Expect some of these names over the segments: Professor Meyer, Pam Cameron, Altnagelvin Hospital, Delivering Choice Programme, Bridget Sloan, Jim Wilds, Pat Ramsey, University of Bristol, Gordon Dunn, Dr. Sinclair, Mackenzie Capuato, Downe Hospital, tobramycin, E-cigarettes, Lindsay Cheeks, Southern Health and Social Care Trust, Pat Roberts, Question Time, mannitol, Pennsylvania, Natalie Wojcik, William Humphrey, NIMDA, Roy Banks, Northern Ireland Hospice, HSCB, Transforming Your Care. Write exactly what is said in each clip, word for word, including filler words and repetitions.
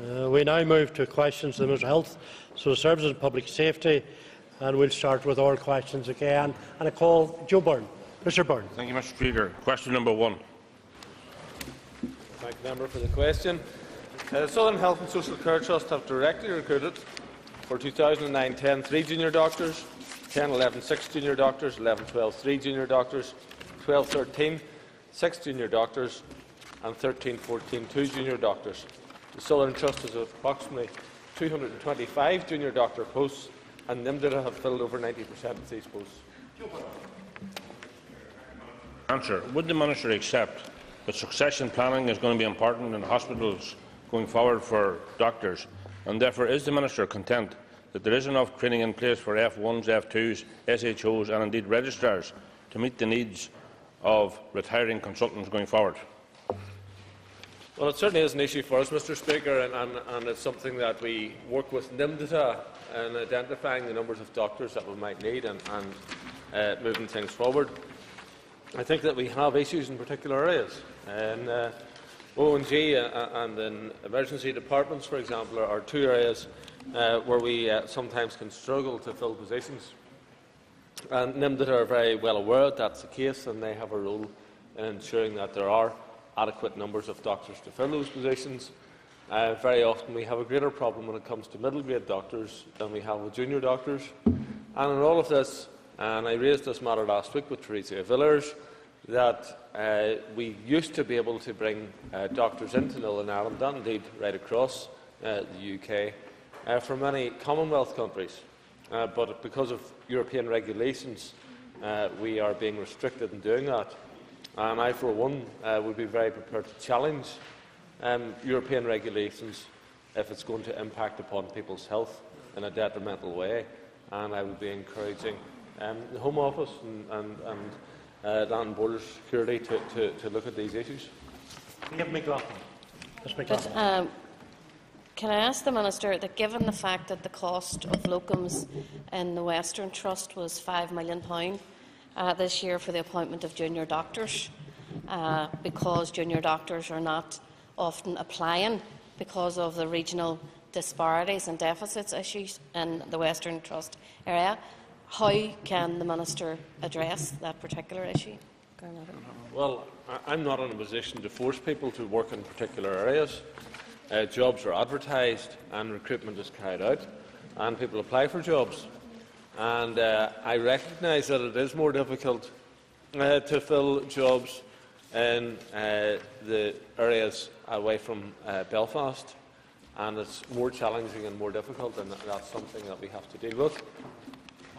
Uh, we now move to questions to the Minister of Health, Social Services and Public Safety, and we'll start with all questions again. And I call Joe Byrne. Mister Byrne. Thank you, Mister Speaker. Question number one. Thank the member for the question. The uh, Southern Health and Social Care Trust have directly recruited for two thousand nine ten three junior doctors, ten eleven six junior doctors, eleven twelve three junior doctors, twelve thirteen six junior doctors, and thirteen fourteen two junior doctors. The Southern Trust has approximately two hundred twenty-five junior doctor posts, and N I M D A have filled over ninety percent of these posts. Answer. Would the Minister accept that succession planning is going to be important in hospitals going forward for doctors, and therefore is the Minister content that there is enough training in place for F ones, F twos, S H Os and indeed registrars to meet the needs of retiring consultants going forward? Well, it certainly is an issue for us, Mister Speaker, and, and, and it's something that we work with N I M D A in identifying the numbers of doctors that we might need and, and uh, moving things forward. I think that we have issues in particular areas. In uh, O and G and in emergency departments, for example, are two areas uh, where we uh, sometimes can struggle to fill positions. And N I M D A are very well aware that that's the case, and they have a role in ensuring that there are adequate numbers of doctors to fill those positions. Uh, very often we have a greater problem when it comes to middle grade doctors than we have with junior doctors. And in all of this, and I raised this matter last week with Theresa Villiers, that uh, we used to be able to bring uh, doctors into Northern Ireland and indeed right across uh, the U K uh, from many Commonwealth countries. Uh, but because of European regulations, uh, we are being restricted in doing that. And I, for one, uh, would be very prepared to challenge um, European regulations if it's going to impact upon people's health in a detrimental way. And I would be encouraging um, the Home Office and, and, and uh, Land and Border Security to, to, to look at these issues. But, um, can I ask the Minister that, given the fact that the cost of locums in the Western Trust was five million pounds, Uh, this year for the appointment of junior doctors, uh, because junior doctors are not often applying because of the regional disparities and deficits issues in the Western Trust area. How can the Minister address that particular issue? Well, I'm not in a position to force people to work in particular areas. Uh, jobs are advertised and recruitment is carried out, and people apply for jobs. And uh, I recognise that it is more difficult uh, to fill jobs in uh, the areas away from uh, Belfast, and it's more challenging and more difficult, and that's something that we have to deal with.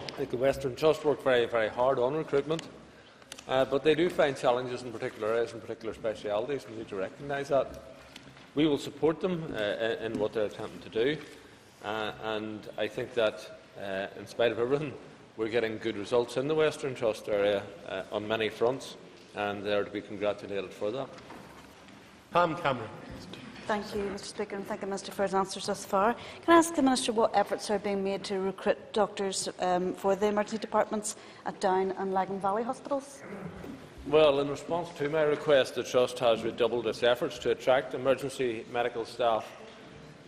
I think the Western Trust work very, very hard on recruitment, uh, but they do find challenges in particular areas and particular specialities, and we need to recognise that. We will support them uh, in what they're attempting to do, uh, and I think that Uh, in spite of everything, we're getting good results in the Western Trust area uh, on many fronts, and they are to be congratulated for that. Pam Cameron. Thank you, Mister Speaker, and thank the Minister for his answers thus far. Can I ask the Minister what efforts are being made to recruit doctors um, for the emergency departments at Down and Lagan Valley Hospitals? Well, in response to my request, the Trust has redoubled its efforts to attract emergency medical staff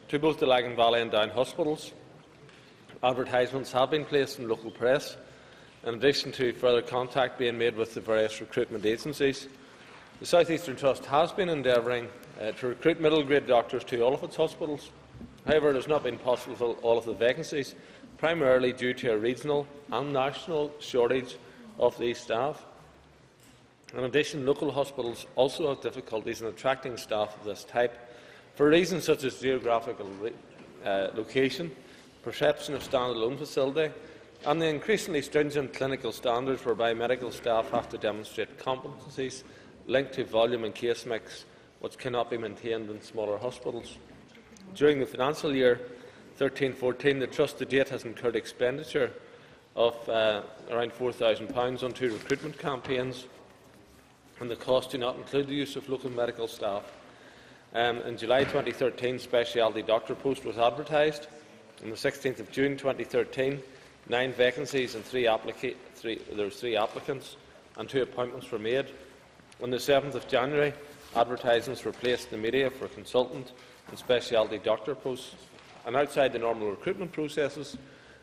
to both the Lagan Valley and Down hospitals. Advertisements have been placed in local press, in addition to further contact being made with the various recruitment agencies. The South Eastern Trust has been endeavouring uh, to recruit middle-grade doctors to all of its hospitals. However, it has not been possible to fill all of the vacancies, primarily due to a regional and national shortage of these staff. In addition, local hospitals also have difficulties in attracting staff of this type for reasons such as geographical uh, location, perception of standalone facility, and the increasingly stringent clinical standards whereby medical staff have to demonstrate competencies linked to volume and case mix, which cannot be maintained in smaller hospitals. During the financial year thirteen fourteen, the Trust to date has incurred expenditure of uh, around four thousand pounds on two recruitment campaigns, and the costs do not include the use of local medical staff. Um, in July twenty thirteen, specialty doctor post was advertised. On the sixteenth of June twenty thirteen, nine vacancies and three applica three, there were three applicants, and two appointments were made. On the seventh of January, advertisements were placed in the media for consultant and specialty doctor posts, and outside the normal recruitment processes,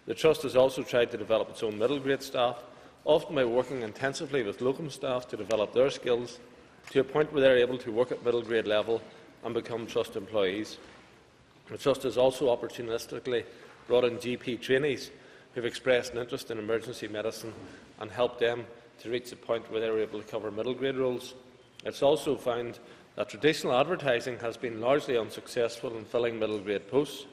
the Trust has also tried to develop its own middle-grade staff, often by working intensively with locum staff to develop their skills to a point where they are able to work at middle-grade level and become Trust employees. The Trust has also opportunistically brought in G P trainees who have expressed an interest in emergency medicine and helped them to reach the point where they were able to cover middle-grade roles. It is also found that traditional advertising has been largely unsuccessful in filling middle-grade posts,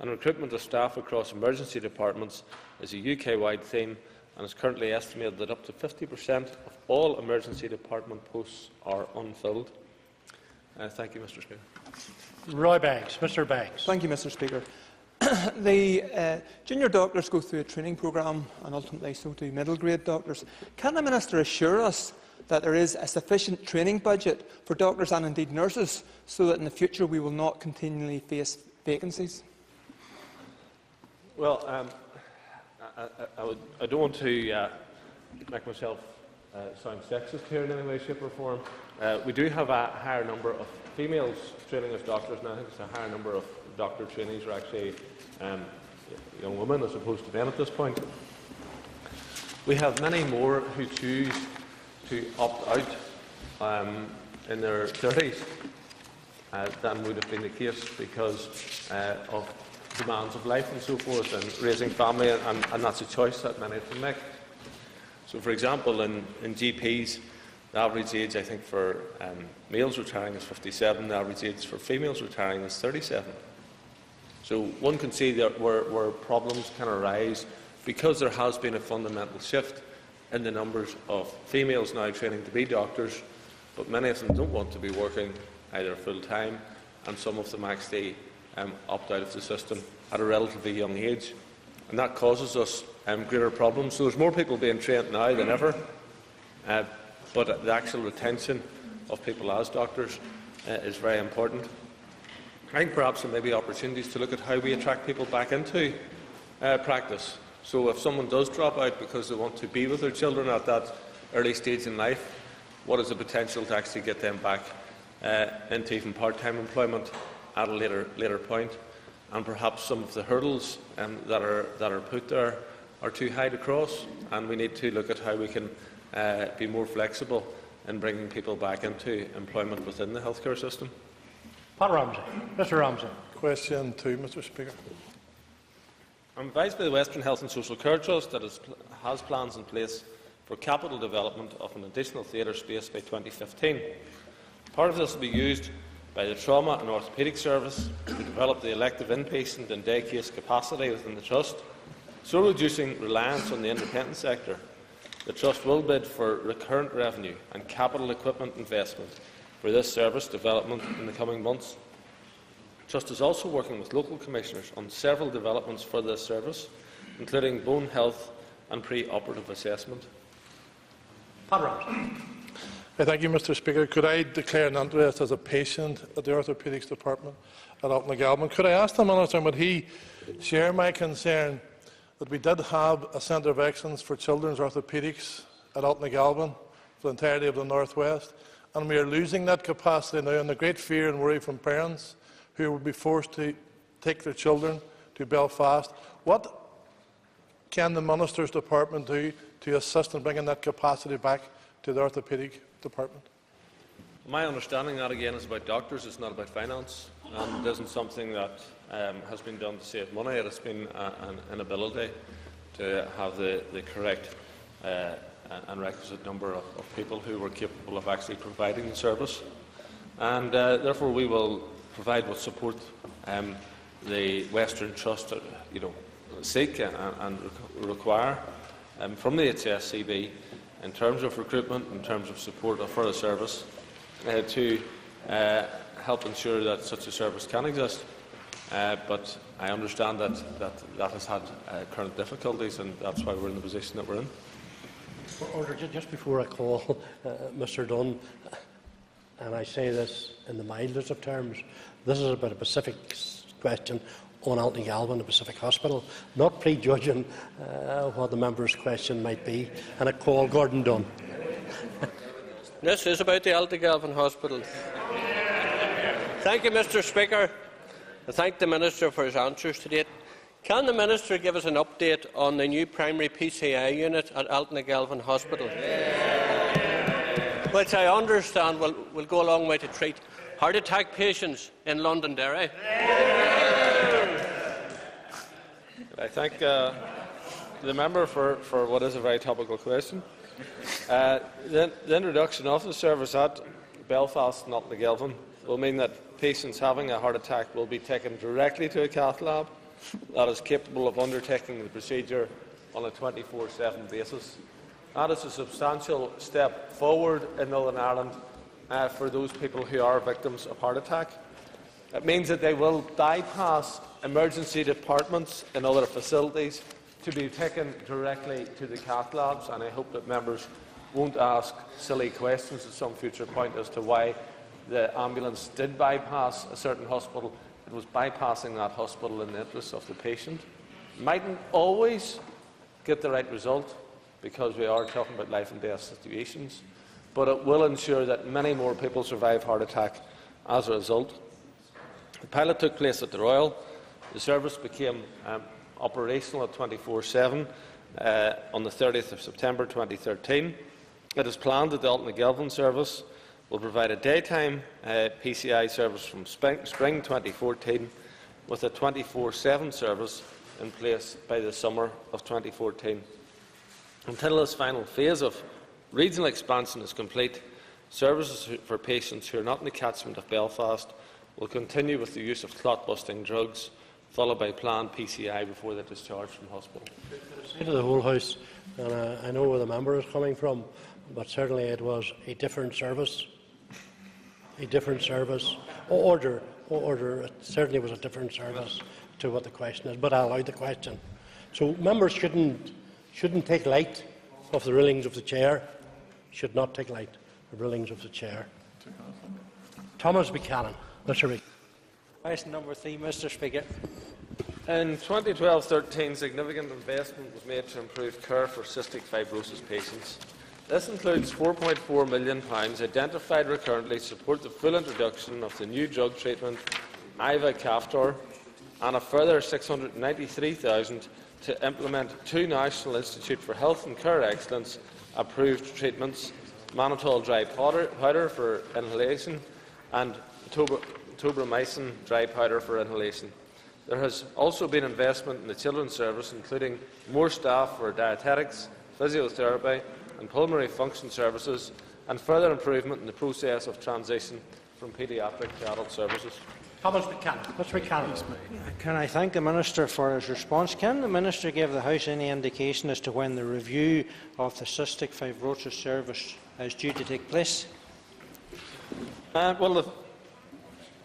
and recruitment of staff across emergency departments is a U K-wide theme and is currently estimated that up to fifty percent of all emergency department posts are unfilled. Uh, thank you, Mr Speaker. Roy Banks. Mr Banks. Thank you, Mr Speaker. The uh, junior doctors go through a training programme, and ultimately so do middle-grade doctors. Can the Minister assure us that there is a sufficient training budget for doctors and indeed nurses so that in the future we will not continually face vacancies? Well, um, I, I, would, I don't want to uh, make myself uh, sound sexist here in any way, shape or form. Uh, we do have a higher number of females training as doctors, and I think it's a higher number of doctor trainees are actually um, young women as opposed to men at this point. We have many more who choose to opt out um, in their thirties uh, than would have been the case because uh, of demands of life and so forth, and raising family, and, and that's a choice that many of them make. So, for example, in, in G Ps, the average age I think for um, males retiring is fifty-seven, the average age for females retiring is thirty-seven. So one can see that where, where problems can arise because there has been a fundamental shift in the numbers of females now training to be doctors, but many of them don't want to be working either full-time, and some of them actually Um, opt out of the system at a relatively young age, and that causes us um, greater problems. So there's more people being trained now than ever, uh, but the actual retention of people as doctors uh, is very important. I think perhaps there may be opportunities to look at how we attract people back into uh, practice. So if someone does drop out because they want to be with their children at that early stage in life, what is the potential to actually get them back uh, into even part-time employment at a later, later point, and perhaps some of the hurdles um, that, are, that are put there are too high to cross, and we need to look at how we can uh, be more flexible in bringing people back into employment within the healthcare system. Pat Ramsey. Mr Ramsey. Question two, Mr Speaker. I am advised by the Western Health and Social Care Trust that it has plans in place for capital development of an additional theatre space by twenty fifteen. Part of this will be used by the Trauma and Orthopaedic Service to develop the elective inpatient and day case capacity within the Trust, so reducing reliance on the independent sector. The Trust will bid for recurrent revenue and capital equipment investment for this service development in the coming months. The Trust is also working with local commissioners on several developments for this service, including bone health and pre-operative assessment. Pat Roberts. Thank you, Mr Speaker. Could I declare an interest as a patient at the Orthopaedics Department at Altnagelvin? Could I ask the Minister, would he share my concern that we did have a Centre of Excellence for Children's Orthopaedics at Altnagelvin for the entirety of the North West, and we are losing that capacity now, and the great fear and worry from parents who would be forced to take their children to Belfast? What can the Minister's Department do to assist in bringing that capacity back to the Orthopaedic Department? My understanding that again is about doctors, it's not about finance, and it isn't something that um, has been done to save money. It has been a, an inability to have the, the correct uh, and requisite number of, of people who were capable of actually providing the service, and uh, therefore we will provide what support um, the Western Trust you know, seek and, and require um, from the H S C B in terms of recruitment, in terms of support for the service, uh, to uh, help ensure that such a service can exist. Uh, but I understand that that, that has had uh, current difficulties, and that's why we're in the position that we're in. Order, just before I call uh, Mr Dunn, and I say this in the mildest of terms, this is about a specific question on Altnagelvin, the Pacific Hospital, not prejudging uh, what the member's question might be, and I call Gordon Dunn. This is about the Altnagelvin Hospital. Thank you, Mr Speaker. I thank the Minister for his answers to date. Can the Minister give us an update on the new primary P C I unit at Altnagelvin Hospital, which I understand will, will go a long way to treat heart attack patients in Londonderry? I thank uh, the member for, for what is a very topical question. Uh, the, the introduction of the service at Belfast, not Altnagelvin, will mean that patients having a heart attack will be taken directly to a cath lab that is capable of undertaking the procedure on a twenty-four seven basis. That is a substantial step forward in Northern Ireland uh, for those people who are victims of heart attack. It means that they will bypass emergency departments and other facilities to be taken directly to the cath labs, and I hope that members won't ask silly questions at some future point as to why the ambulance did bypass a certain hospital. It was bypassing that hospital in the interest of the patient. Mightn't always get the right result, because we are talking about life and death situations, but it will ensure that many more people survive heart attack as a result. The pilot took place at the Royal. The service became um, operational at twenty-four seven uh, on the thirtieth of September twenty thirteen. It is planned that the Altnagelvin service will provide a daytime uh, P C I service from spring, spring twenty fourteen, with a twenty-four seven service in place by the summer of twenty fourteen. Until this final phase of regional expansion is complete, services for patients who are not in the catchment of Belfast will continue with the use of clot-busting drugs, followed by planned P C I before they are discharged from hospital. To the whole House, and uh, I know where the member is coming from, but certainly it was a different service, a different service, order, order. It certainly was a different service to what the question is. But I allowed the question, so members shouldn't shouldn't take light of the rulings of the chair. Should not take light of the rulings of the chair. Thomas Buchanan, Mister Reid. Question number three, Mister Speaker. In twenty twelve thirteen, significant investment was made to improve care for cystic fibrosis patients. This includes four point four million pounds identified recurrently to support the full introduction of the new drug treatment Ivacaftor, and a further six hundred ninety-three thousand pounds to implement two National Institute for Health and Care Excellence approved treatments, mannitol dry powder, powder for inhalation and tobramycin dry powder for inhalation. There has also been investment in the children's service, including more staff for dietetics, physiotherapy and pulmonary function services, and further improvement in the process of transition from paediatric to adult services. Thomas McCann. Mister McCann. Can I thank the Minister for his response? Can the Minister give the House any indication as to when the review of the cystic fibrosis service is due to take place? Uh, well, the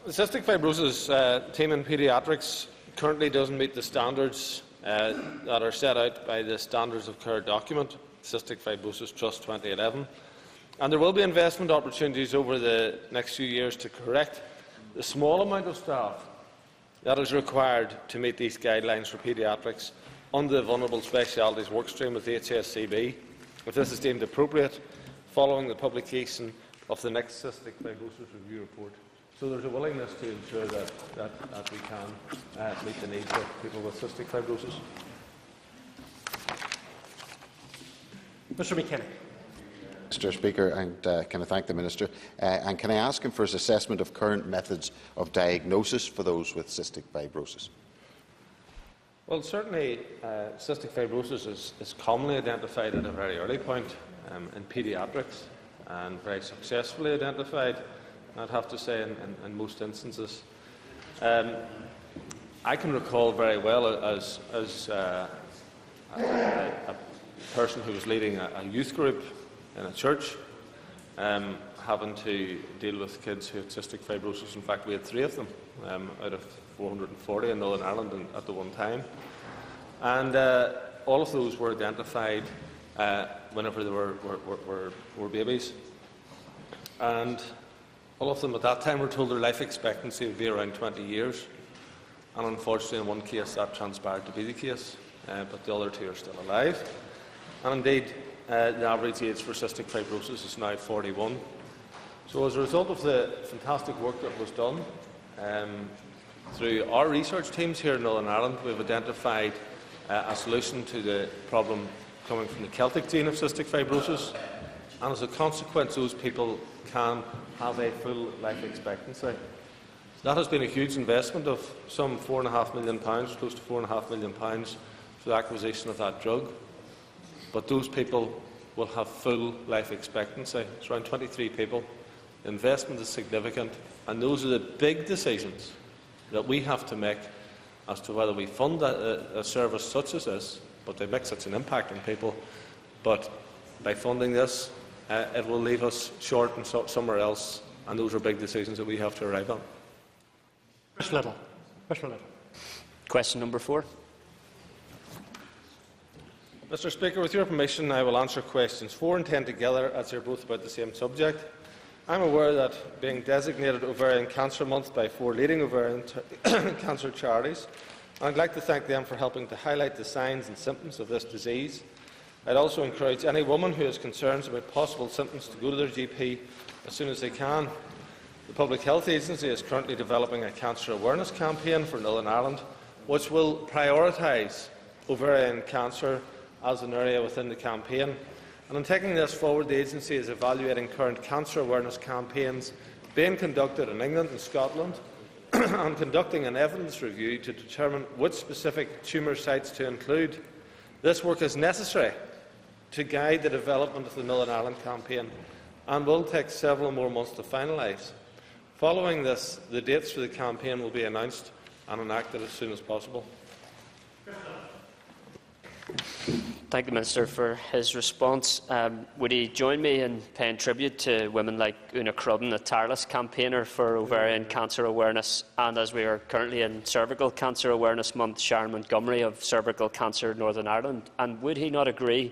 The cystic fibrosis uh, team in paediatrics currently doesn't meet the standards uh, that are set out by the Standards of Care document, Cystic Fibrosis Trust twenty eleven, and there will be investment opportunities over the next few years to correct the small amount of staff that is required to meet these guidelines for paediatrics under the Vulnerable Specialities Workstream with H S C B, if this is deemed appropriate, following the publication of the next Cystic Fibrosis Review Report. So there is a willingness to ensure that, that, that we can uh, meet the needs of people with cystic fibrosis. Mr McKinney. Mister Speaker, and uh, can I thank the Minister, uh, and can I ask him for his assessment of current methods of diagnosis for those with cystic fibrosis? Well, certainly uh, cystic fibrosis is, is commonly identified at a very early point um, in paediatrics, and very successfully identified, I'd have to say, in, in, in most instances. Um, I can recall very well, as, as uh, a, a person who was leading a, a youth group in a church, um, having to deal with kids who had cystic fibrosis. In fact, we had three of them um, out of four hundred forty in Northern Ireland in, at the one time. And uh, all of those were identified uh, whenever they were, were, were, were babies. And all of them at that time were told their life expectancy would be around twenty years, and unfortunately in one case that transpired to be the case, uh, but the other two are still alive. And indeed uh, the average age for cystic fibrosis is now forty-one. So as a result of the fantastic work that was done, um, Through our research teams here in Northern Ireland, we have identified uh, a solution to the problem coming from the Celtic gene of cystic fibrosis, and as a consequence, those people can have a full life expectancy. That has been a huge investment of some four and a half million pounds, close to four and a half million pounds, for the acquisition of that drug. But those people will have full life expectancy. It's around twenty-three people. The investment is significant, and those are the big decisions that we have to make as to whether we fund a, a, a service such as this, but they make such an impact on people. But by funding this, uh, it will leave us short and so, somewhere else, and those are big decisions that we have to arrive at. Mister Little. Mister Little. Question number four. Mister Speaker, with your permission, I will answer questions four and ten together, as they are both about the same subject. I am aware that being designated Ovarian Cancer Month by four leading ovarian cancer charities, I would like to thank them for helping to highlight the signs and symptoms of this disease. I would also encourage any woman who has concerns about possible symptoms to go to their G P as soon as they can. The Public Health Agency is currently developing a cancer awareness campaign for Northern Ireland, which will prioritise ovarian cancer as an area within the campaign. And in taking this forward, the agency is evaluating current cancer awareness campaigns being conducted in England and Scotland and conducting an evidence review to determine which specific tumour sites to include. This work is necessary to guide the development of the Northern Ireland campaign and will take several more months to finalise. Following this, the dates for the campaign will be announced and enacted as soon as possible. Thank the Minister for his response. Um, would he join me in paying tribute to women like Una Crudden, a tireless campaigner for ovarian cancer awareness, and, as we are currently in Cervical Cancer Awareness Month, Sharon Montgomery of Cervical Cancer Northern Ireland? And would he not agree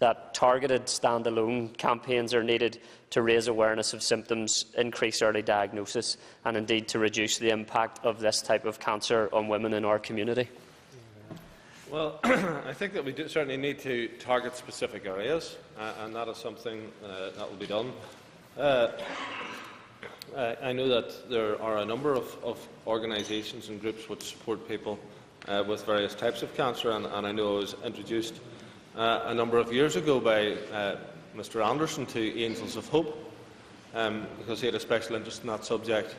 that targeted standalone campaigns are needed to raise awareness of symptoms, increase early diagnosis, and indeed to reduce the impact of this type of cancer on women in our community? Well, I think that we do certainly need to target specific areas, uh, and that is something uh, that will be done. Uh, I know that there are a number of, of organisations and groups which support people uh, with various types of cancer, and, and I know I was introduced uh, a number of years ago by uh, Mr Anderson to Angels of Hope, um, because he had a special interest in that subject,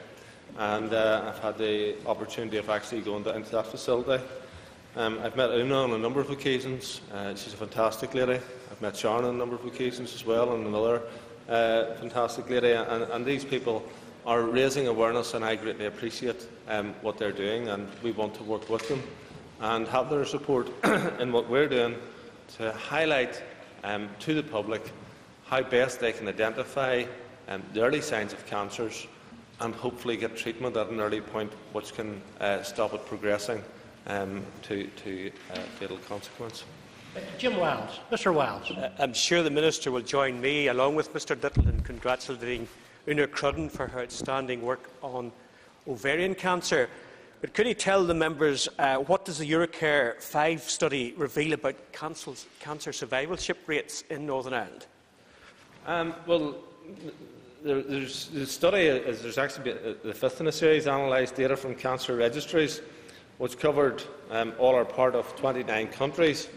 and uh, I've had the opportunity of actually going to, into that facility. Um, I've met Una on a number of occasions. Uh, she's a fantastic lady. I've met Sharon on a number of occasions as well, and another uh, fantastic lady. And, and these people are raising awareness, and I greatly appreciate um, what they're doing. And we want to work with them and have their support in what we're doing to highlight um, to the public how best they can identify um, the early signs of cancers and hopefully get treatment at an early point, which can uh, stop it progressing Um, to, to uh, fatal consequence. Jim Wilds. Mister Wilds. Uh, I'm sure the Minister will join me, along with Mister Dittle, in congratulating Una Crudden for her outstanding work on ovarian cancer. But could he tell the members uh, what does the EuroCare five study reveal about cancer survivalship rates in Northern Ireland? Um, well, there, there's, the study is there's actually been, the fifth in a series analysed data from cancer registries, which covered um, all or part of twenty-nine countries,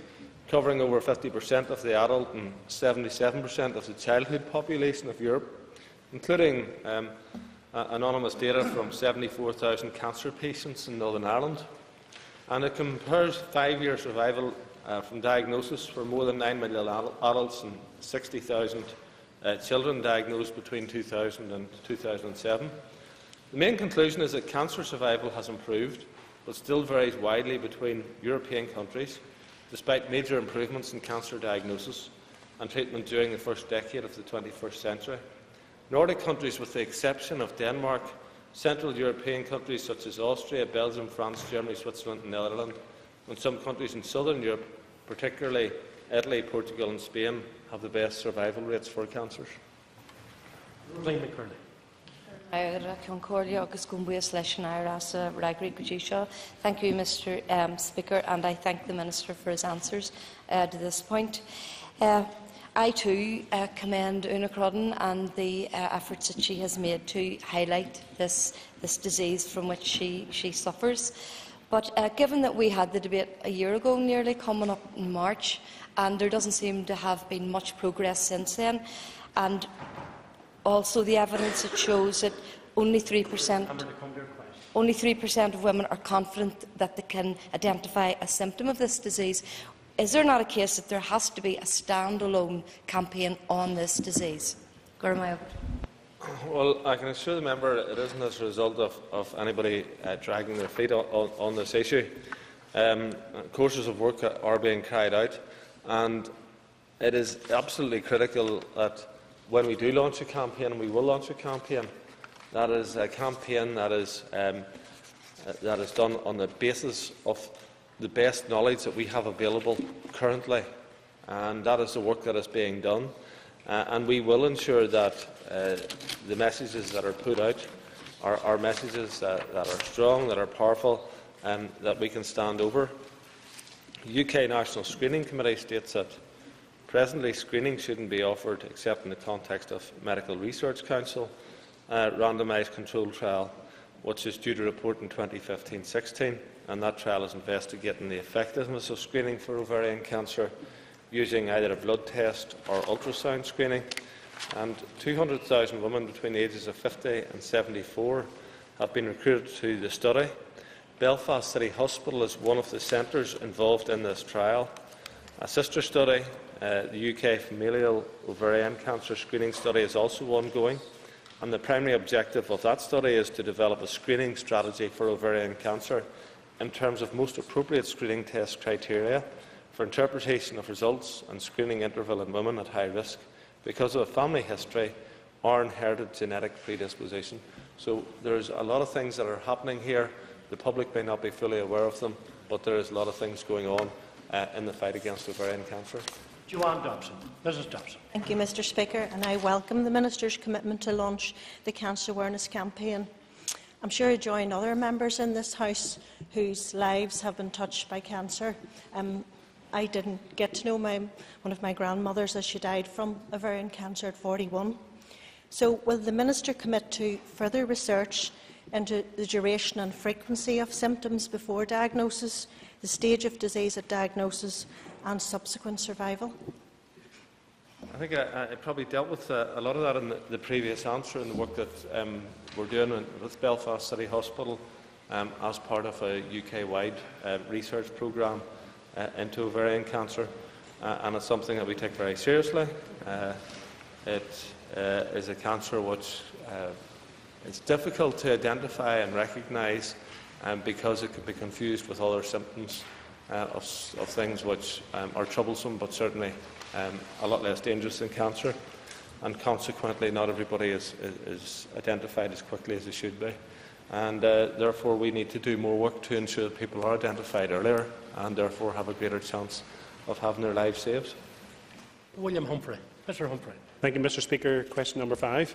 covering over fifty percent of the adult and seventy-seven percent of the childhood population of Europe, including um, uh, anonymous data from seventy-four thousand cancer patients in Northern Ireland. And it compares five-year survival uh, from diagnosis for more than nine million adults and sixty thousand uh, children diagnosed between two thousand and two thousand seven. The main conclusion is that cancer survival has improved, but still varies widely between European countries, despite major improvements in cancer diagnosis and treatment during the first decade of the twenty-first century. Nordic countries, with the exception of Denmark, Central European countries such as Austria, Belgium, France, Germany, Switzerland and Netherlands, and some countries in Southern Europe, particularly Italy, Portugal and Spain, have the best survival rates for cancers. Thank you, Mister Um, Speaker, and I thank the Minister for his answers uh, to this point. Uh, I too uh, commend Una Crudden and the uh, efforts that she has made to highlight this, this disease from which she, she suffers. But uh, given that we had the debate a year ago nearly, coming up in March, and there doesn't seem to have been much progress since then, and also the evidence that shows that only three percent only three percent of women are confident that they can identify a symptom of this disease, is there not a case that there has to be a standalone campaign on this disease? Gordon. Well, I can assure the member it isn't as a result of, of anybody uh, dragging their feet on, on, on this issue. Um, courses of work are being carried out, and it is absolutely critical that when we do launch a campaign, and we will launch a campaign, that is a campaign that is, um, that is done on the basis of the best knowledge that we have available currently, and that is the work that is being done. Uh, and we will ensure that uh, the messages that are put out are, are messages that, that are strong, that are powerful, and that we can stand over. The U K National Screening Committee states that presently screening shouldn't be offered except in the context of Medical Research Council uh, randomised control trial, which is due to report in twenty fifteen sixteen, and that trial is investigating the effectiveness of screening for ovarian cancer using either a blood test or ultrasound screening. And two hundred thousand women between the ages of fifty and seventy-four have been recruited to the study. Belfast City Hospital is one of the centres involved in this trial. A sister study, uh, the U K Familial Ovarian Cancer Screening Study, is also ongoing, and the primary objective of that study is to develop a screening strategy for ovarian cancer in terms of most appropriate screening test criteria for interpretation of results and screening interval in women at high risk because of a family history or inherited genetic predisposition. So there's a lot of things that are happening here. The public may not be fully aware of them, but there is a lot of things going on uh, in the fight against ovarian cancer. Joanne Dobson. Missus Dobson. Thank you, Mr Speaker, and I welcome the Minister's commitment to launch the Cancer Awareness Campaign. I'm sure I join other members in this House whose lives have been touched by cancer. Um, I didn't get to know my, one of my grandmothers as she died from ovarian cancer at forty-one. So will the Minister commit to further research into the duration and frequency of symptoms before diagnosis, the stage of disease at diagnosis and subsequent survival? I think I, I probably dealt with a, a lot of that in the, the previous answer in the work that um, we're doing in, with Belfast City Hospital um, as part of a U K-wide uh, research programme Uh, into ovarian cancer, uh, and it's something that we take very seriously. Uh, it uh, is a cancer which uh, is difficult to identify and recognise um, because it can be confused with other symptoms uh, of, of things which um, are troublesome but certainly um, a lot less dangerous than cancer, and consequently not everybody is, is, is identified as quickly as they should be. And uh, therefore we need to do more work to ensure that people are identified earlier and therefore have a greater chance of having their lives saved. William Humphrey. Mister Humphrey. Thank you, Mr Speaker. Question number five.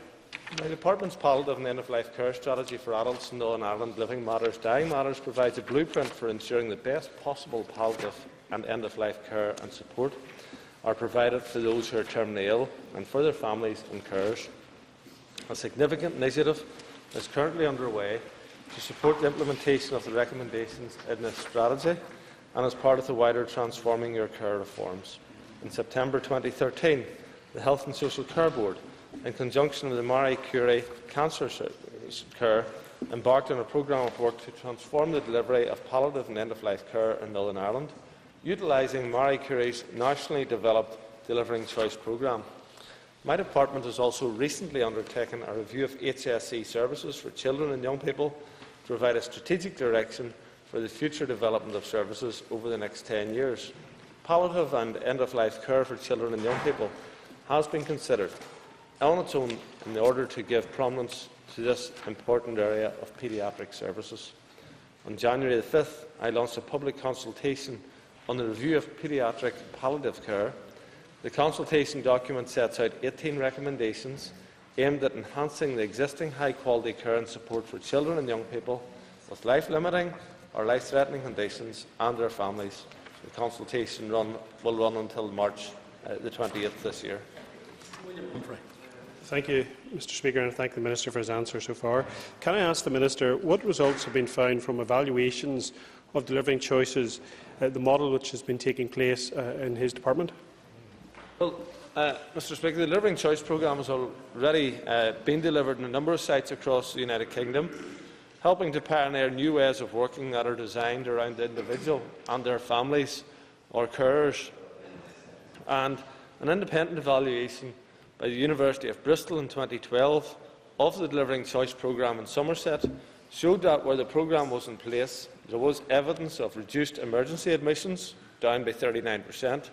My department's palliative and end-of-life care strategy for adults in Northern Ireland, Living Matters, Dying Matters, provides a blueprint for ensuring the best possible palliative and end-of-life care and support are provided for those who are terminally ill and for their families and carers. A significant initiative is currently underway to support the implementation of the recommendations in this strategy and as part of the wider Transforming Your Care reforms. In September twenty thirteen, the Health and Social Care Board, in conjunction with the Marie Curie Cancer Care, embarked on a programme of work to transform the delivery of palliative and end-of-life care in Northern Ireland, utilising Marie Curie's nationally developed Delivering Choice Programme. My department has also recently undertaken a review of H S C services for children and young people to provide a strategic direction for the future development of services over the next ten years. Palliative and end-of-life care for children and young people has been considered on its own in order to give prominence to this important area of paediatric services. On January the fifth, I launched a public consultation on the review of paediatric palliative care. The consultation document sets out eighteen recommendations aimed at enhancing the existing high-quality care and support for children and young people with life-limiting or life-threatening conditions and their families. The consultation run will run until March uh, the twentieth this year. Thank you, Mr Speaker, and I thank the Minister for his answer so far. Can I ask the Minister what results have been found from evaluations of Delivering Choices, uh, the model which has been taking place uh, in his department? Well, uh, Mr Speaker, the Delivering Choice programme has already uh, been delivered in a number of sites across the United Kingdom, helping to pioneer new ways of working that are designed around the individual and their families or carers. And an independent evaluation by the University of Bristol in twenty twelve of the Delivering Choice programme in Somerset showed that where the programme was in place, there was evidence of reduced emergency admissions, down by thirty-nine percent,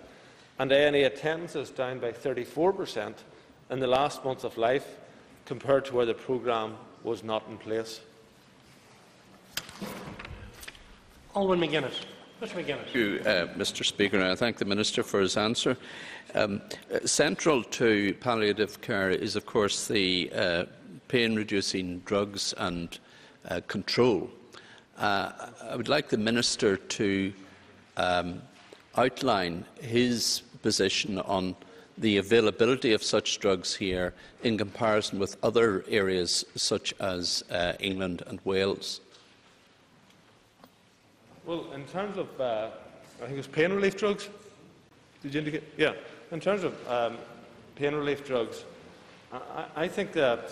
and A and E attendances down by thirty-four percent in the last month of life, compared to where the programme was not in place. Alderman McGuinness. Mister McKinney. Thank you, uh, Mister Speaker, and I thank the Minister for his answer. Um, central to palliative care is, of course, the uh, pain-reducing drugs and uh, control. Uh, I would like the Minister to um, outline his position on the availability of such drugs here in comparison with other areas such as uh, England and Wales. Well, in terms of, uh, I think it was pain relief drugs. Did you indicate? Yeah. In terms of um, pain relief drugs, I, I think that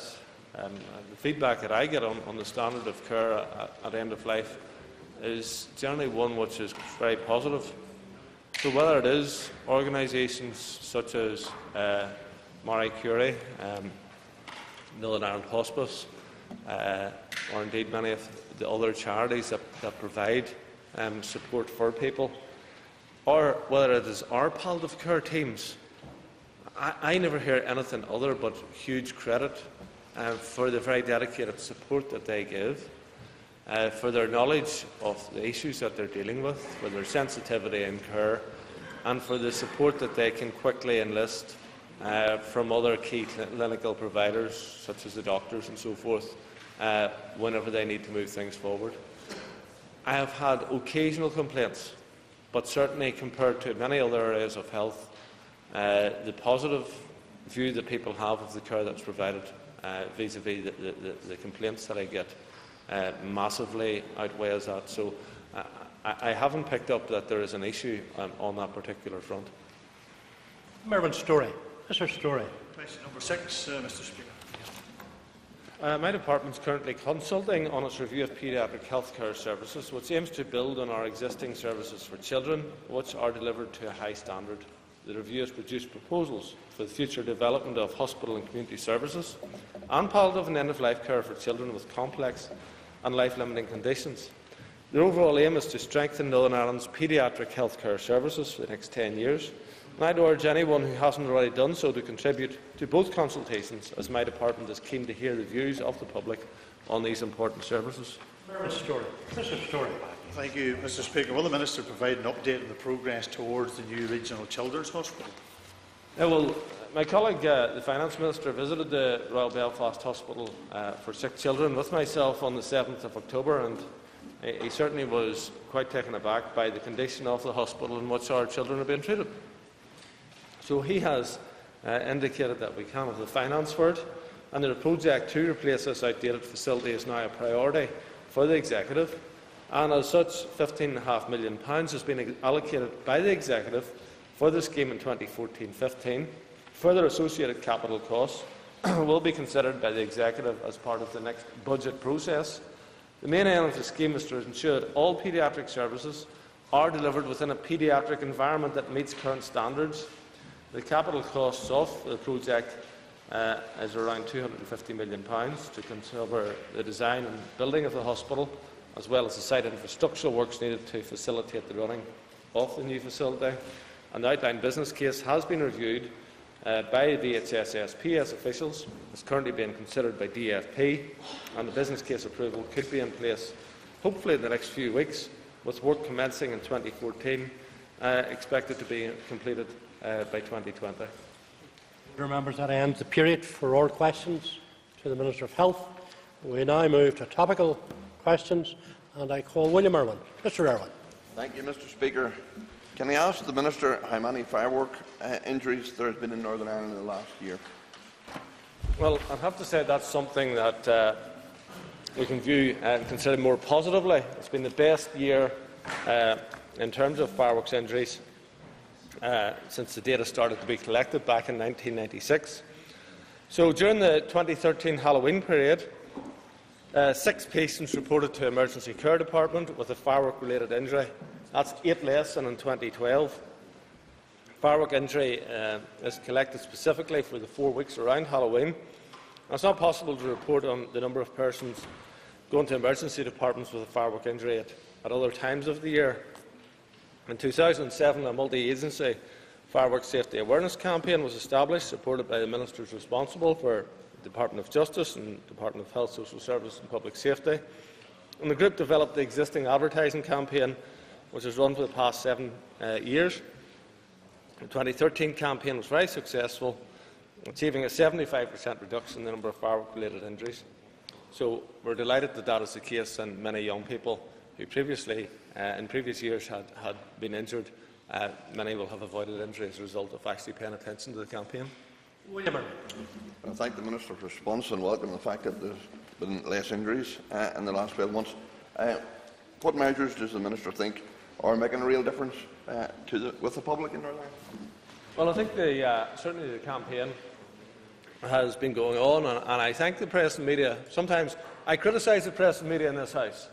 um, the feedback that I get on, on the standard of care at, at end of life is generally one which is very positive. So whether it is organisations such as uh, Marie Curie, um, Northern Ireland Hospice, uh, or indeed many of the other charities that, that provide Um, support for people, or whether it is our palliative care teams, I, I never hear anything other but huge credit uh, for the very dedicated support that they give, uh, for their knowledge of the issues that they're dealing with, for their sensitivity and care, and for the support that they can quickly enlist uh, from other key clinical providers, such as the doctors and so forth, uh, whenever they need to move things forward. I have had occasional complaints, but certainly compared to many other areas of health, uh, the positive view that people have of the care that's provided uh, vis-a-vis the, the, the complaints that I get uh, massively outweighs that. So uh, I, I haven't picked up that there is an issue um, on that particular front. Mr Storey. Mister Storey. Question number six, uh, Mister Speaker. Uh, my department is currently consulting on its review of paediatric healthcare services, which aims to build on our existing services for children, which are delivered to a high standard. The review has produced proposals for the future development of hospital and community services and palliative and end-of-life care for children with complex and life-limiting conditions. The overall aim is to strengthen Northern Ireland's paediatric healthcare services for the next ten years. And I'd urge anyone who hasn't already done so to contribute to both consultations, as my department is keen to hear the views of the public on these important services. Mister Storey. Mister Storey. Thank you, Mister Speaker. Will the Minister provide an update on the progress towards the new Regional Children's Hospital? Yeah, well, my colleague, uh, the Finance Minister, visited the Royal Belfast Hospital uh, for Sick Children with myself on the seventh of October, and he, he certainly was quite taken aback by the condition of the hospital in which our children are being treated. So he has uh, indicated that we can have the finance for it, and that a project to replace this outdated facility is now a priority for the Executive, and as such fifteen point five million pounds has been allocated by the Executive for the scheme in twenty fourteen fifteen. Further associated capital costs will be considered by the Executive as part of the next budget process. The main aim of the scheme is to ensure that all paediatric services are delivered within a paediatric environment that meets current standards. The capital costs of the project uh, is around two hundred and fifty million pounds to cover the design and building of the hospital, as well as the site infrastructural works needed to facilitate the running of the new facility. An outline business case has been reviewed uh, by the H S S P S officials. It is currently being considered by D F P, and the business case approval could be in place hopefully in the next few weeks, with work commencing in twenty fourteen, uh, expected to be completed Uh, by twenty twenty. Members, that ends the period for all questions to the Minister of Health. We now move to topical questions, and I call William Irwin. Mister Irwin. Thank you, Mister Speaker. Can I ask the Minister how many firework uh, injuries there has been in Northern Ireland in the last year? Well, I'd have to say that's something that uh, we can view and consider more positively. It's been the best year uh, in terms of fireworks injuries uh, since the data started to be collected back in nineteen ninety-six. So during the twenty thirteen Halloween period, uh, six patients reported to the Emergency Care Department with a firework-related injury. That's eight less than in twenty twelve. Firework injury uh, is collected specifically for the four weeks around Halloween. And it's not possible to report on the number of persons going to emergency departments with a firework injury at, at other times of the year. In two thousand seven, a multi-agency fireworks safety awareness campaign was established, supported by the ministers responsible for the Department of Justice and Department of Health, Social Services and Public Safety. And the group developed the existing advertising campaign, which has run for the past seven uh, years. The twenty thirteen campaign was very successful, achieving a seventy-five percent reduction in the number of firework-related injuries. So we're delighted that that is the case, and many young people who previously, uh, in previous years, had, had been injured, uh, many will have avoided injury as a result of actually paying attention to the campaign. William. I thank the Minister for response and welcome the fact that there's been less injuries uh, in the last twelve months. Uh, what measures does the Minister think are making a real difference uh, to the, with the public in Northern Ireland? Well, I think the, uh, certainly the campaign has been going on, and, and I thank the press and media. Sometimes I criticise the press and media in this House.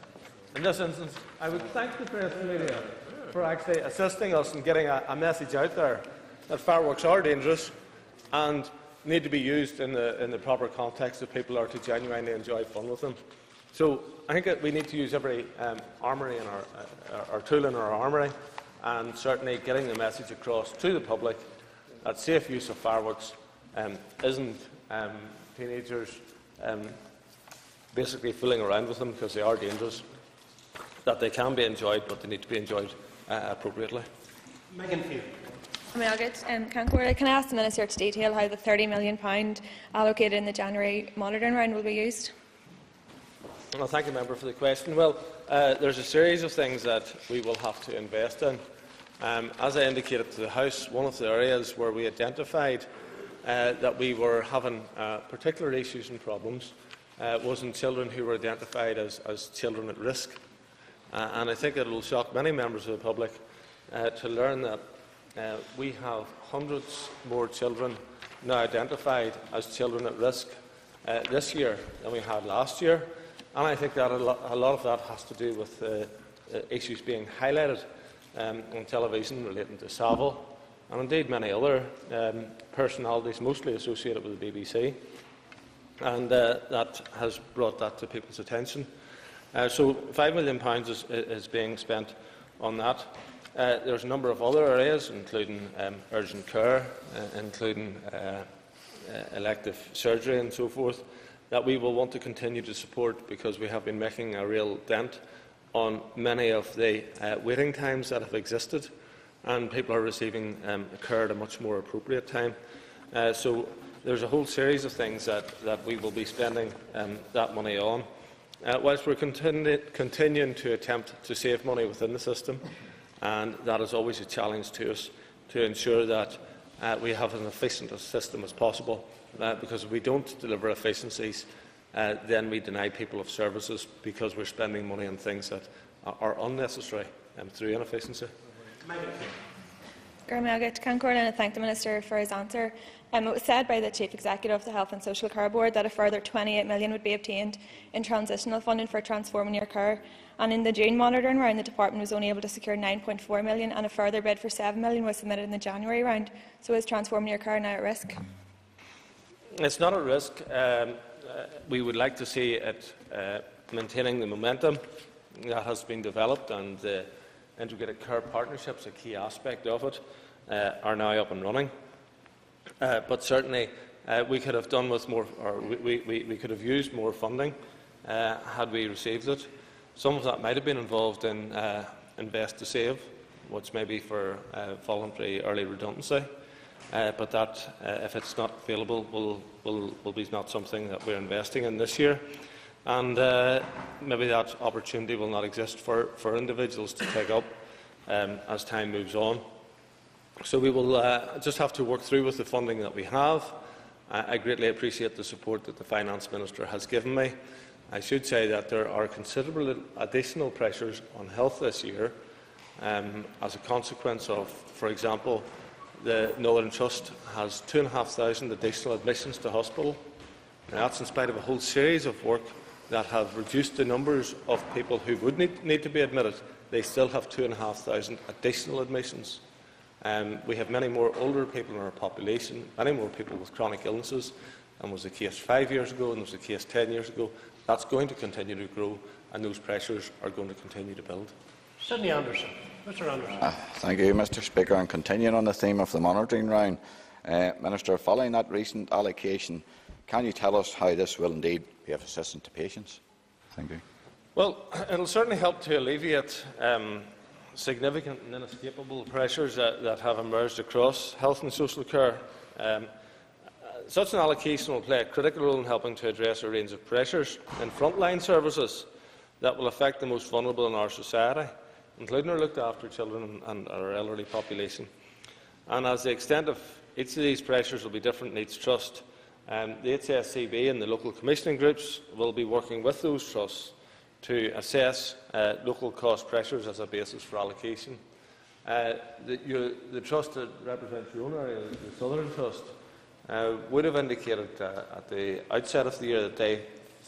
In this instance, I would thank the press and media for actually assisting us in getting a, a message out there that fireworks are dangerous and need to be used in the, in the proper context if people are to genuinely enjoy fun with them. So I think that we need to use every um, armoury and our, uh, our tool in our armoury, and certainly getting the message across to the public that safe use of fireworks um, isn't um, teenagers um, basically fooling around with them, because they are dangerous, that they can be enjoyed, but they need to be enjoyed uh, appropriately. Megan Field. Um, can I ask the Minister to detail how the thirty million pounds allocated in the January monitoring round will be used? Well, thank you, Member, for the question. Well, uh, there's a series of things that we will have to invest in. Um, as I indicated to the House, one of the areas where we identified uh, that we were having uh, particular issues and problems uh, was in children who were identified as, as children at risk. Uh, and I think it will shock many members of the public uh, to learn that uh, we have hundreds more children now identified as children at risk uh, this year than we had last year. And I think that a lot of that has to do with uh, issues being highlighted um, on television relating to Saville and indeed many other um, personalities mostly associated with the B B C, and uh, that has brought that to people's attention. Uh, so five million pounds is, is being spent on that. Uh, there's a number of other areas, including um, urgent care, uh, including uh, uh, elective surgery and so forth, that we will want to continue to support, because we have been making a real dent on many of the uh, waiting times that have existed, and people are receiving um, care at a much more appropriate time. Uh, so there's a whole series of things that, that we will be spending um, that money on, uh, whilst we're continu continuing to attempt to save money within the system, and that is always a challenge to us to ensure that uh, we have an efficient system as possible. Uh, because if we don't deliver efficiencies, uh, then we deny people of services because we're spending money on things that are unnecessary um, through inefficiency. I thank the Minister for his answer. Um, it was said by the Chief Executive of the Health and Social Care Board that a further twenty-eight million pounds would be obtained in transitional funding for Transforming Your Care, and in the June monitoring round the Department was only able to secure nine point four million pounds, and a further bid for seven million pounds was submitted in the January round. So is Transforming Your Care now at risk? It's not at risk. Um, uh, we would like to see it uh, maintaining the momentum that has been developed, and the integrated care partnerships, a key aspect of it, uh, are now up and running. Uh, but certainly, uh, we could have done with more, or we, we, we could have used more funding uh, had we received it. Some of that might have been involved in uh, Invest to Save, which may be for uh, voluntary early redundancy. Uh, but that, uh, if it's not available, will, will, will be not something that we're investing in this year. And uh, maybe that opportunity will not exist for, for individuals to take up. um, as time moves on. So we will uh, just have to work through with the funding that we have. I, I greatly appreciate the support that the Finance Minister has given me. I should say that there are considerable additional pressures on health this year um, as a consequence of, for example, the Northern Trust has two thousand five hundred additional admissions to hospital. Now, that's in spite of a whole series of work that have reduced the numbers of people who would need, need to be admitted. They still have two thousand five hundred additional admissions. Um, we have many more older people in our population, many more people with chronic illnesses, and was the case five years ago and was the case ten years ago. That's going to continue to grow, and those pressures are going to continue to build. Sydney Anderson. Mr Anderson. Uh, thank you, Mr Speaker. And continuing on the theme of the monitoring round, uh, Minister, following that recent allocation, can you tell us how this will indeed be of assistance to patients? Thank you. Well, it will certainly help to alleviate um, significant and inescapable pressures that, that have emerged across health and social care. Um, Such an allocation will play a critical role in helping to address a range of pressures in frontline services that will affect the most vulnerable in our society, including our looked-after children and our elderly population. And as the extent of each of these pressures will be different in each trust, um, the H S C B and the local commissioning groups will be working with those trusts to assess uh, local cost pressures as a basis for allocation. Uh, the, your, the trust that represents your own area, the Southern Trust, Uh, would have indicated uh, at the outset of the year that they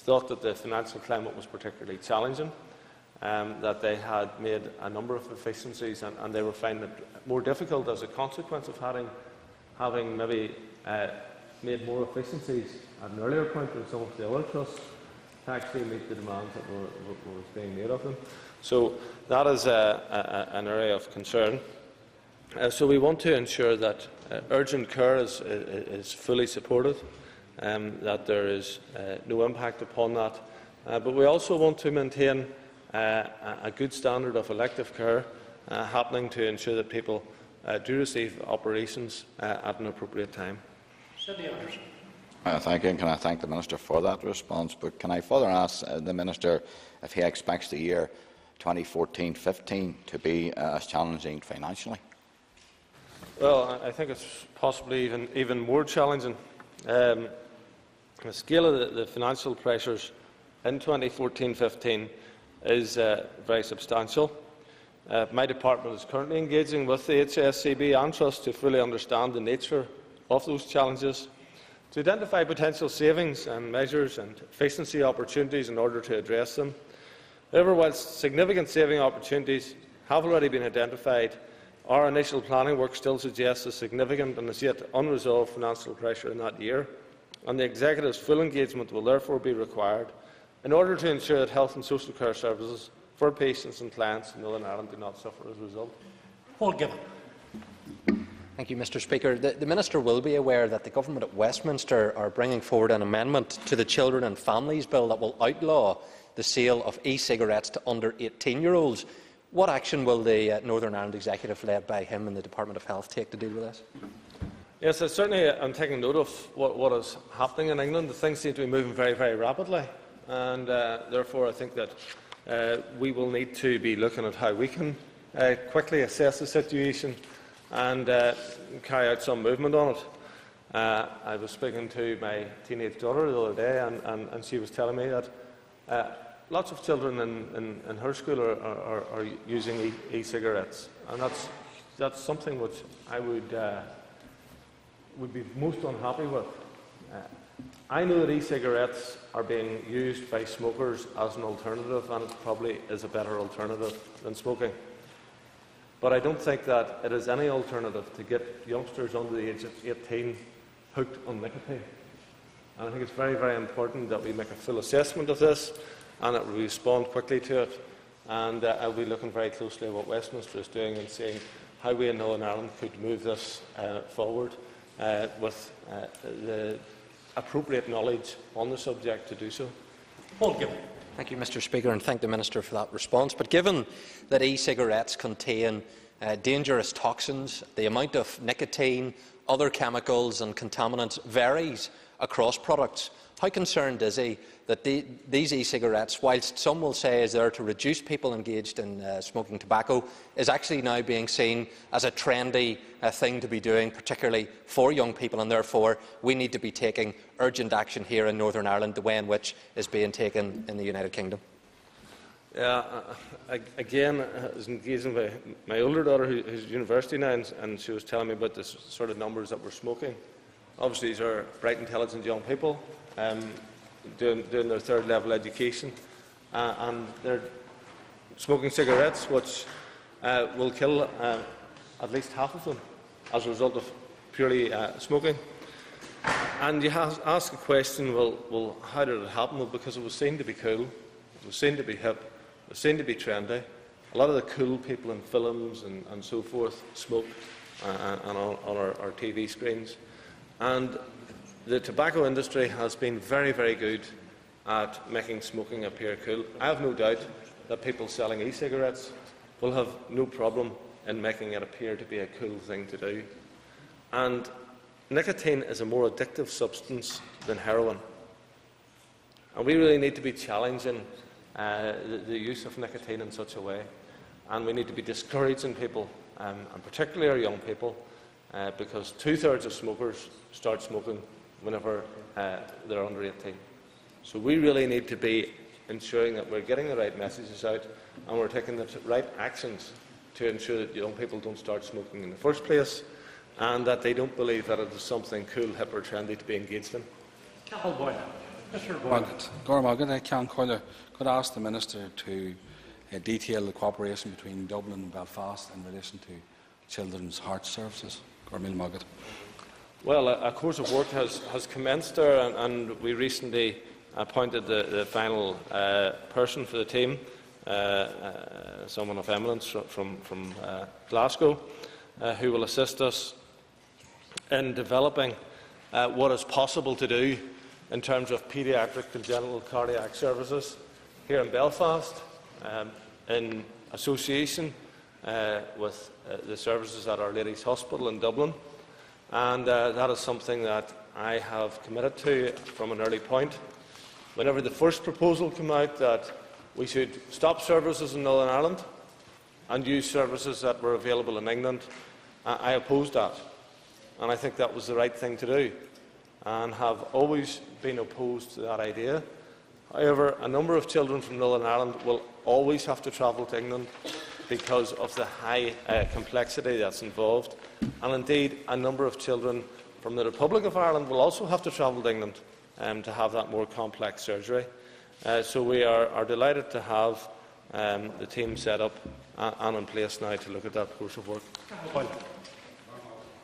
thought that the financial climate was particularly challenging, um, that they had made a number of efficiencies and, and they were finding it more difficult as a consequence of having, having maybe uh, made more efficiencies at an earlier point than some of the other trusts to actually meet the demands that were, were being made of them. So that is a, a, an area of concern. Uh, so we want to ensure that uh, urgent care is, is, is fully supported, um, that there is uh, no impact upon that. Uh, but we also want to maintain uh, a good standard of elective care uh, happening to ensure that people uh, do receive operations uh, at an appropriate time. Sydney Anderson. Uh, thank you, and can I thank the Minister for that response. But can I further ask uh, the Minister if he expects the year twenty fourteen fifteen to be uh, as challenging financially? Well, I think it's possibly even, even more challenging. Um, the scale of the, the financial pressures in twenty fourteen fifteen is uh, very substantial. Uh, my department is currently engaging with the H S C B and Trust to fully understand the nature of those challenges, to identify potential savings and measures and efficiency opportunities in order to address them. However, whilst significant saving opportunities have already been identified, our initial planning work still suggests a significant and as yet unresolved financial pressure in that year, and the Executive's full engagement will therefore be required in order to ensure that health and social care services for patients and clients in Northern Ireland do not suffer as a result. Paul Gibbon. Thank you, Mr Speaker. The, the Minister will be aware that the Government at Westminster are bringing forward an amendment to the Children and Families Bill that will outlaw the sale of e-cigarettes to under eighteen-year-olds. What action will the uh, Northern Ireland Executive, led by him and the Department of Health, take to deal with this? Yes, I certainly am taking note of what, what is happening in England. The things seem to be moving very, very rapidly, and uh, therefore I think that uh, we will need to be looking at how we can uh, quickly assess the situation and uh, carry out some movement on it. Uh, I was speaking to my teenage daughter the other day, and, and, and she was telling me that uh, lots of children in, in, in her school are, are, are using e-cigarettes, and that's, that's something which I would, uh, would be most unhappy with. Uh, I know that e-cigarettes are being used by smokers as an alternative, and it probably is a better alternative than smoking. But I don't think that it is any alternative to get youngsters under the age of eighteen hooked on nicotine. And I think it's very, very important that we make a full assessment of this, and it will respond quickly to it. And uh, I will be looking very closely at what Westminster is doing and seeing how we in Northern Ireland could move this uh, forward uh, with uh, the appropriate knowledge on the subject to do so. Paul Gibbon. Thank you, Mr Speaker, and thank the Minister for that response. But given that e-cigarettes contain uh, dangerous toxins, the amount of nicotine, other chemicals and contaminants varies across products, How concerned is he that the, these e-cigarettes, whilst some will say is there to reduce people engaged in uh, smoking tobacco, is actually now being seen as a trendy uh, thing to be doing, particularly for young people, and therefore we need to be taking urgent action here in Northern Ireland, the way in which is being taken in the United Kingdom? Yeah, I, again, I was engaging with my older daughter, who, who's at university now, and, and she was telling me about the sort of numbers that we're smoking. Obviously, these are bright, intelligent young people um, doing, doing their third level education, uh, and they're smoking cigarettes, which uh, will kill uh, at least half of them as a result of purely uh, smoking. And you have, ask the question, well, well, how did it happen? Well, because it was seen to be cool, it was seen to be hip. They seem to be trendy. A lot of the cool people in films and, and so forth smoke uh, and on, on our, our T V screens. And the tobacco industry has been very, very good at making smoking appear cool. I have no doubt that people selling e-cigarettes will have no problem in making it appear to be a cool thing to do. And nicotine is a more addictive substance than heroin. And we really need to be challenging Uh, the, the use of nicotine in such a way, and we need to be discouraging people, um, and particularly our young people, uh, because two-thirds of smokers start smoking whenever uh, they're under eighteen. So we really need to be ensuring that we're getting the right messages out and we're taking the right actions to ensure that young people don't start smoking in the first place, and that they don't believe that it is something cool, hip or trendy to be engaged in. Oh boy. Mister Could I ask the Minister to uh, detail the cooperation between Dublin and Belfast in relation to children's heart services? Well, a, a course of work has, has commenced there, and, and we recently appointed the, the final uh, person for the team, uh, uh, someone of eminence from, from uh, Glasgow, uh, who will assist us in developing uh, what is possible to do in terms of paediatric congenital cardiac services here in Belfast, um, in association uh, with uh, the services at Our Lady's Hospital in Dublin. And uh, that is something that I have committed to from an early point. Whenever the first proposal came out that we should stop services in Northern Ireland and use services that were available in England, I opposed that. And I think that was the right thing to do, and have always been opposed to that idea. However, a number of children from Northern Ireland will always have to travel to England because of the high uh, complexity that's involved. And indeed, a number of children from the Republic of Ireland will also have to travel to England um, to have that more complex surgery. Uh, so we are, are delighted to have um, the team set up and in place now to look at that course of work.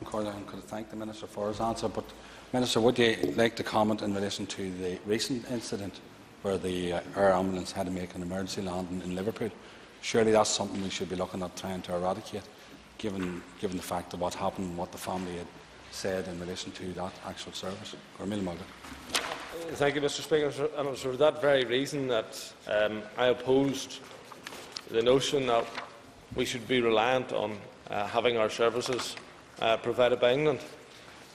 Corlin could thank the Minister for his answer, but Minister, would you like to comment in relation to the recent incident where the uh, air ambulance had to make an emergency landing in Liverpool? Surely that's something we should be looking at trying to eradicate, given, given the fact of what happened and what the family had said in relation to that actual service. Thank you, Mister Speaker. And it was for that very reason that um, I opposed the notion that we should be reliant on uh, having our services uh, provided by England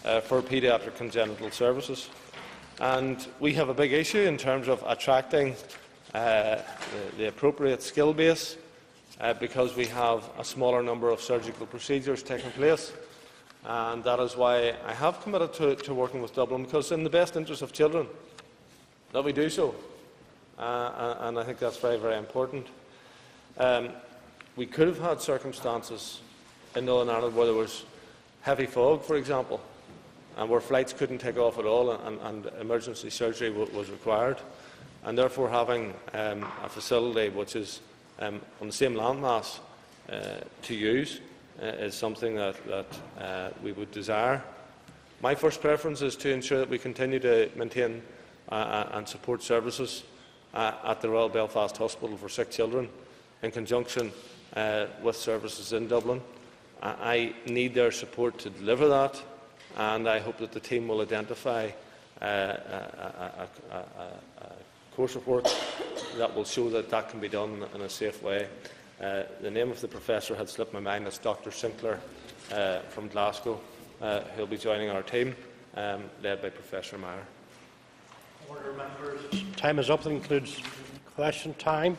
Uh, for paediatric congenital services. And we have a big issue in terms of attracting uh, the, the appropriate skill base uh, because we have a smaller number of surgical procedures taking place. And that is why I have committed to, to working with Dublin, because it's in the best interest of children that we do so. Uh, and I think that's very, very important. Um, we could have had circumstances in Northern Ireland where there was heavy fog, for example, and where flights couldn't take off at all, and, and emergency surgery w was required. And therefore, having um, a facility which is um, on the same landmass uh, to use uh, is something that, that uh, we would desire. My first preference is to ensure that we continue to maintain uh, and support services uh, at the Royal Belfast Hospital for Sick Children in conjunction uh, with services in Dublin. I need their support to deliver that, and I hope that the team will identify uh, a, a, a, a course of work that will show that that can be done in a safe way. Uh, the name of the professor had slipped my mind. It's Doctor Sinclair uh, from Glasgow. Uh, he'll be joining our team, um, led by Professor Meyer. Order, members. Time is up. That concludes question time.